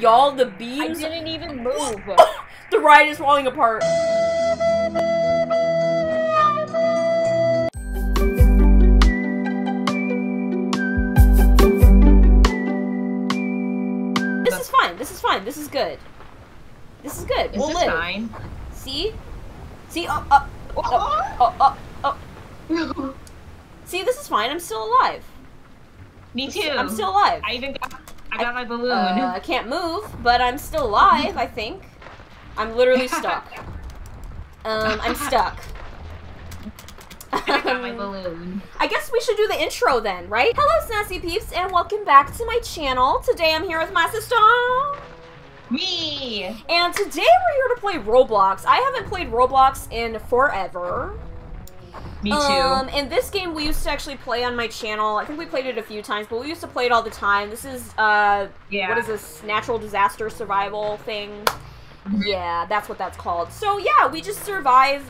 Y'all, the beams. I didn't even move. The ride is falling apart. This is fine. This is fine. This is good. This is good. We'll live. Fine? See? See? Oh. See, this is fine. I'm still alive. Me too. I'm still alive. I even got. I got my balloon. I can't move, but I'm still alive, I think. I'm literally stuck. I'm stuck. I got my balloon. I guess we should do the intro then, right? Hello, Snazzy Peeps, and welcome back to my channel. Today I'm here with my sister. Me! And today we're here to play Roblox. I haven't played Roblox in forever. Me too. And this game we used to actually play on my channel. I think we played it a few times, but we used to play it all the time. This is, yeah. What is this? Natural disaster survival thing? Yeah, that's what that's called. So, yeah, we just survive,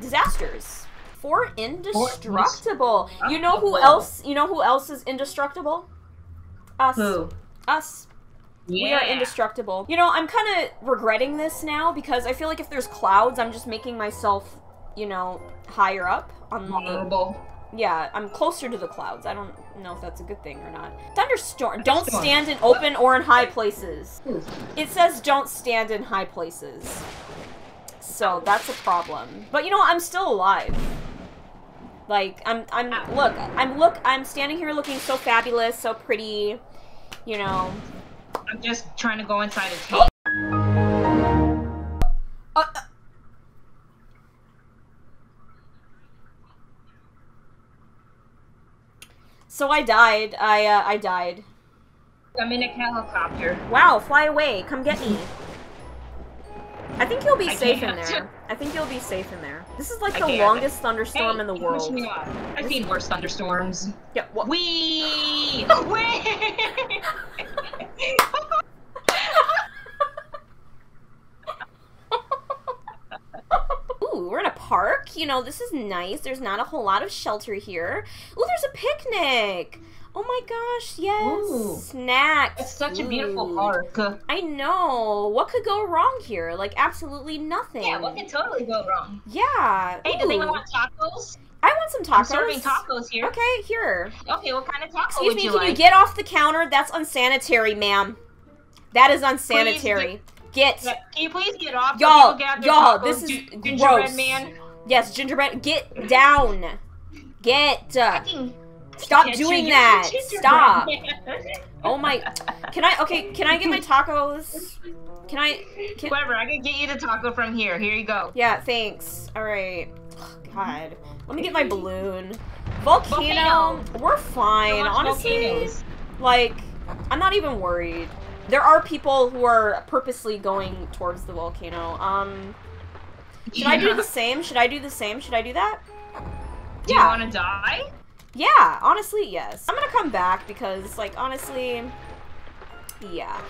disasters. For indestructible. You know who else, is indestructible? Us. Who? Us. Yeah. We are indestructible. You know, I'm kind of regretting this now, because I feel like if there's clouds, I'm just making myself... you know, higher up on vulnerable. Yeah, I'm closer to the clouds. I don't know if that's a good thing or not. Thunderstorm. Don't stand in open or in high places. It says don't stand in high places. So that's a problem. But you know, I'm still alive. Like I'm standing here looking so fabulous, so pretty. You know. I'm just trying to go inside a tank. So I died. I died. I'm in a helicopter. Wow, fly away. Come get me. I think you'll be safe in there. I think you'll be safe in there. This is like the longest thunderstorm in the world. I've seen worse thunderstorms. Yeah, what? Whee! Whee! We're in a park. You know, this is nice. There's not a whole lot of shelter here. Ooh, there's a picnic. Oh my gosh, yes. Ooh. Snacks. It's such a beautiful park. I know. What could go wrong here? Like, absolutely nothing. Yeah, what could totally go wrong? Yeah. Hey, do they want tacos? I want some tacos. I'm serving tacos here. Okay, here. Okay, what kind of tacos would you like? Excuse me, can you get off the counter? That's unsanitary, ma'am. That is unsanitary. Can you please get off? Y'all, this is gross. Man. Yes, gingerbread. Get down. Get. Stop doing that. Stop. Oh my. Can I? Okay. Can I get my tacos? Can I? Whatever. I can get you the taco from here. Here you go. Yeah. Thanks. All right. Oh, God. Let me get my balloon. Volcano. We're fine. Honestly, like, I'm not even worried. There are people who are purposely going towards the volcano. Should I do the same? Should I do the same? Should I do that? Do you want to die? Yeah, honestly, yes. I'm gonna come back because, like, honestly, yeah.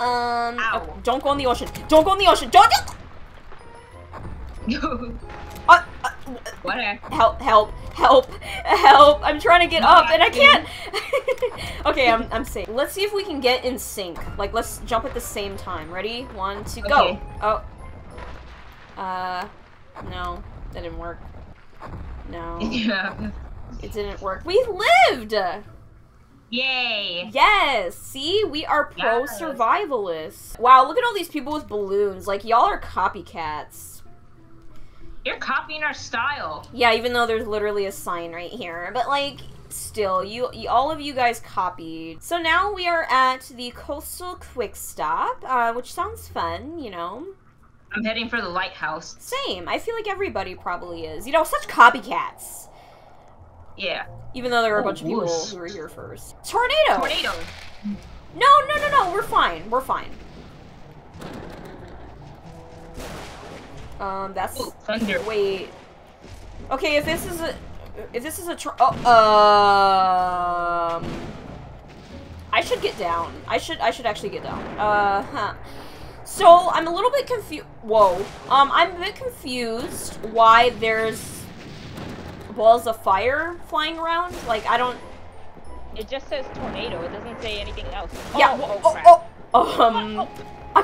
Oh, don't go in the ocean. Don't go in the ocean. Don't. What? Help! I'm trying to get up and I can't. Okay, I'm safe. Let's see if we can get in sync. Like, let's jump at the same time. Ready? 1, 2, go. Oh. No, that didn't work. No. Yeah. It didn't work. We lived. Yay! Yes! See? We are pro-survivalists. Wow, look at all these people with balloons. Like, y'all are copycats. You're copying our style. Yeah, even though there's literally a sign right here. But, like, still, all of you guys copied. So now we are at the Coastal Quick Stop, which sounds fun, you know. I'm heading for the lighthouse. Same. I feel like everybody probably is. You know, such copycats. Yeah. Even though there were a bunch of people who were here first. Tornado! Tornado! No, we're fine. We're fine. That's thunder. Wait. Okay, I should get down. I should actually get down. So I'm a little bit confused. Whoa. I'm a bit confused why there's balls of fire flying around. Like, I don't. It just says tornado. It doesn't say anything else. Yeah. Oh, crap. I'm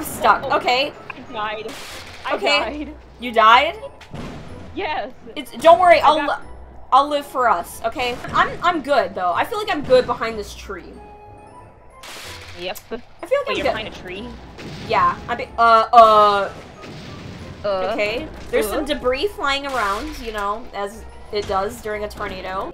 stuck. Okay. I died. I died. You died? Yes. It's. Don't worry. I'll live for us. Okay. I'm good though. I feel like I'm good behind this tree. Yep. I feel like I'm good behind a tree. Yeah. Okay. There's some debris flying around. You know, as it does during a tornado.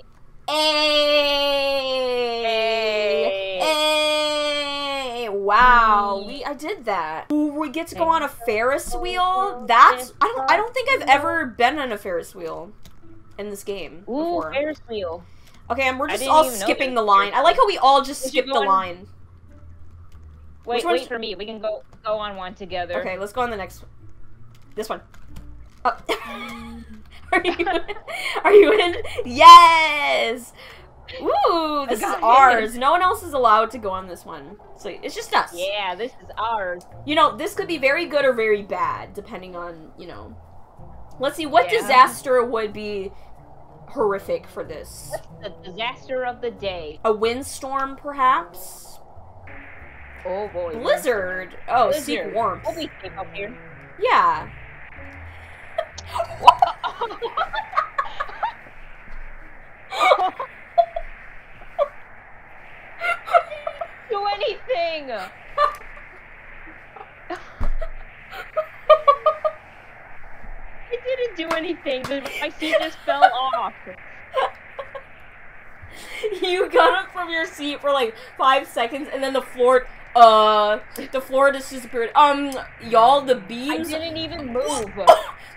Hey. Wow, I did that. Ooh, we get to go on a Ferris wheel. That's I don't think I've ever been on a Ferris wheel in this game before. Ooh, Ferris wheel. Okay, and we're just all skipping the line. I like how we all just skip the line. Wait for me. We can go on one together. Okay, let's go on the next one. This one. Oh. Are you in? Yes. Ooh, this is ours. No one else is allowed to go on this one. So it's just us. Yeah, this is ours. You know, this could be very good or very bad, depending on, you know. Let's see, what disaster would be horrific for this? What's the disaster of the day? A windstorm, perhaps? Oh, boy. Blizzard. Oh, seek warmth. We'll be safe up here. Yeah. Do anything. I didn't do anything. My seat just fell off. You got up from your seat for like 5 seconds, and then the floor just disappeared. Y'all, the beams. I didn't even move.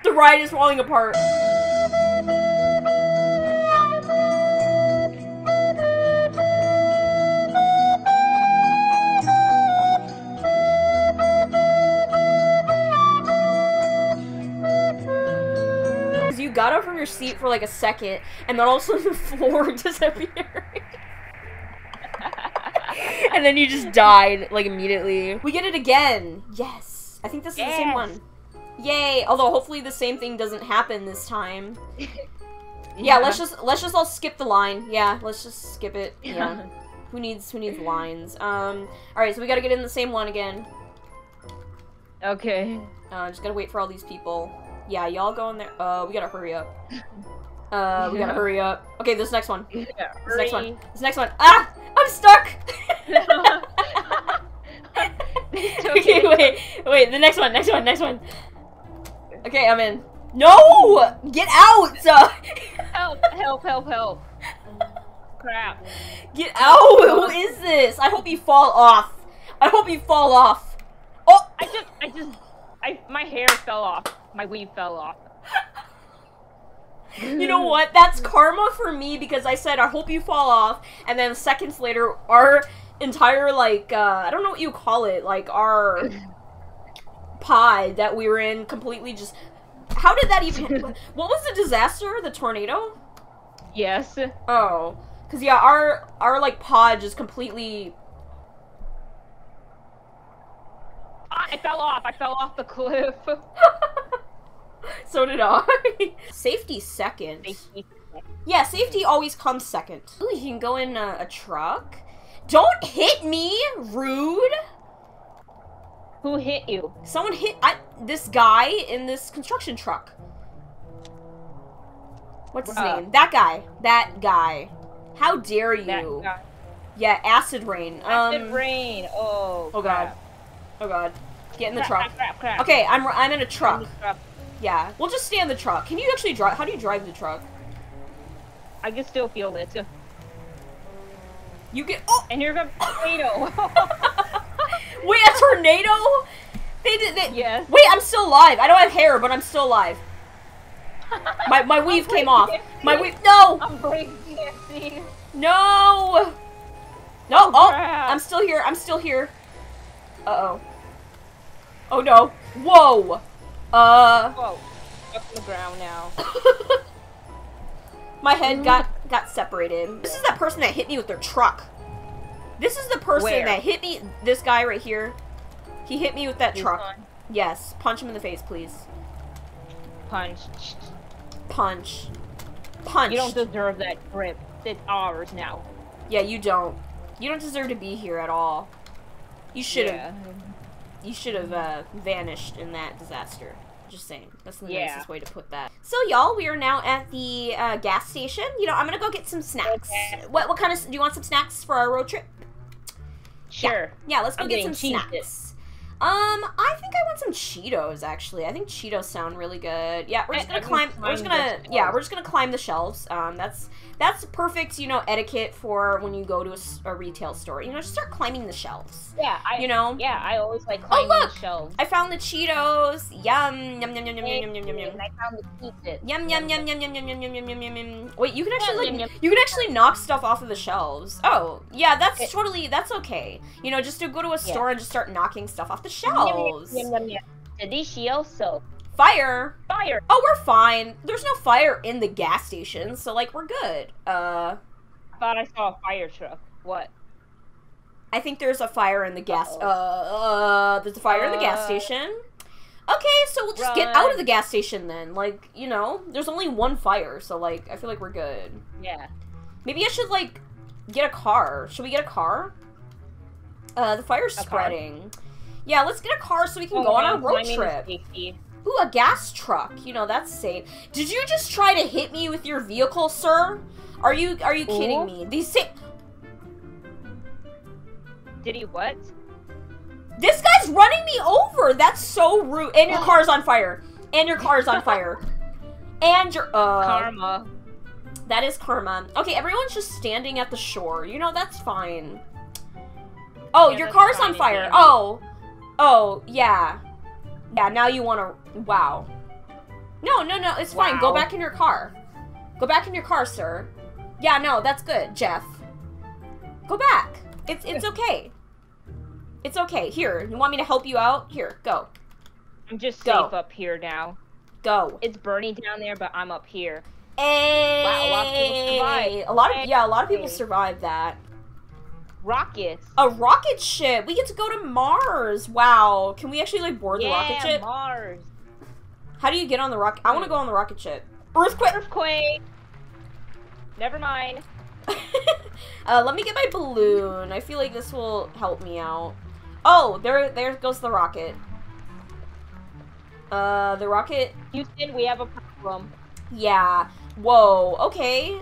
The ride is falling apart. Got up from your seat for like a second, and then also the floor disappeared. And then you just died, like, immediately. We get it again. Yes. I think this is the same one. Yay. Although, hopefully the same thing doesn't happen this time. Yeah, let's just all skip the line. Yeah, let's just skip it. Yeah. Who needs lines? Alright, so we gotta get in the same one again. Okay. Just gotta wait for all these people. Yeah, y'all go in there. We gotta hurry up. We gotta hurry up. Okay, this next one. Yeah, this next one. Ah! I'm stuck! Okay, wait, the next one. Okay, I'm in. No! Get out! Help. Crap. Get out! Who is this? I hope you fall off. Oh! My hair fell off. My weave fell off. You know what? That's karma for me because I said, I hope you fall off. And then seconds later, our entire, like, I don't know what you call it. Like, our pod that we were in completely just... How did that even... What was the disaster? The tornado? Yes. Oh. Because, yeah, our, like, pod just completely... I fell off the cliff. So did I. Safety second. Yeah, safety always comes second. Ooh, you can go in a truck. Don't hit me, rude. Who hit you? Someone hit this guy in this construction truck. What's his name? That guy. How dare you? That guy. Yeah, acid rain. Acid rain. Oh. Oh God. Crap. Oh God. Get in the truck. Crap. Okay, I'm in a truck. Yeah, we'll just stay in the truck. Can you actually drive? How do you drive the truck? I can still feel it. You get. Oh! And here comes a tornado. Wait, a tornado? Yes. Wait, I'm still alive. I don't have hair, but I'm still alive. My weave came off. My weave. No. I'm breaking. No. No. Oh, I'm still here. Uh oh. Oh no. Whoa. Whoa. Up on the ground now. My head got separated. This is that person that hit me with their truck. This is the person that hit me. This guy right here. He hit me with that truck. Gone. Yes. Punch him in the face, please. Punch. You don't deserve that grip. It's ours now. Yeah, you don't. You don't deserve to be here at all. You should have. You should have vanished in that disaster. Just saying. That's the nicest way to put that. So y'all, we are now at the gas station. You know, I'm gonna go get some snacks. Okay. What kind of? Do you want some snacks for our road trip? Sure. Yeah, let's go get some snacks. I think I want some Cheetos actually. I think Cheetos sound really good. Yeah, we're just gonna climb. We're just gonna climb the shelves. That's perfect, you know, etiquette for when you go to a retail store. You know, just start climbing the shelves. Yeah, I always like climbing the shelves. I found the Cheetos. Yum yum yum yum yum yum yum yum yum. And I found the pizza. Yum yum yum yum yum yum yum yum yum yum yum. Wait, you can actually you can actually knock stuff off of the shelves. Oh, yeah, that's okay. You know, just to go to a store and just start knocking stuff off the shelves. Yum yum yum. Delicioso. Fire! Fire! Oh, we're fine. There's no fire in the gas station, so, like, we're good. I thought I saw a fire truck. What? I think there's a fire in the gas... there's a fire in the gas station. Okay, so we'll just get out of the gas station, then. Like, you know, there's only one fire, so, like, I feel like we're good. Yeah. Maybe I should, like, get a car. Should we get a car? The fire's spreading. Yeah, let's get a car so we can go on our road trip. Ooh, a gas truck. You know, that's safe. Did you just try to hit me with your vehicle, sir? Are you kidding me? Did he what? This guy's running me over! That's so rude. And your car's on fire. And your car's on fire. And your, karma. That is karma. Okay, everyone's just standing at the shore. You know, that's fine. Oh, yeah, your car's on fire. Damage. Oh, yeah. Yeah, now you want to... Wow. No, it's fine. Go back in your car. Go back in your car, sir. Yeah, no, that's good, Jeff. Go back. It's okay. It's okay. Here, you want me to help you out? Here, go. I'm just safe up here now. Go. It's burning down there, but I'm up here. Hey. Wow, a lot of people survived. A lot of people survived that. Rockets. A rocket ship. We get to go to Mars. Wow. Can we actually like board the rocket ship? Yeah, Mars. How do you get on the rocket? I want to go on the rocket ship. Earthquake. Earthquake. Never mind. Let me get my balloon. I feel like this will help me out. Oh, there goes the rocket. The rocket. Houston, we have a problem. Yeah. Whoa. Okay.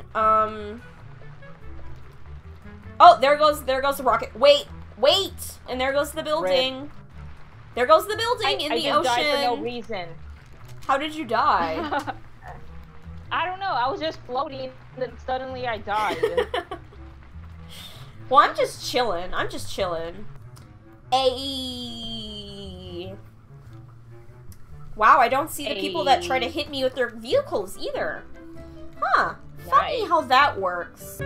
Oh, there goes the rocket. Wait! And there goes the building. Rip. There goes the building in the ocean. I just died for no reason. How did you die? I don't know. I was just floating, and then suddenly I died. Well, I'm just chilling. I'm just chilling. Ayy. Wow, I don't see the people that try to hit me with their vehicles either. Huh. Nice. Funny how that works.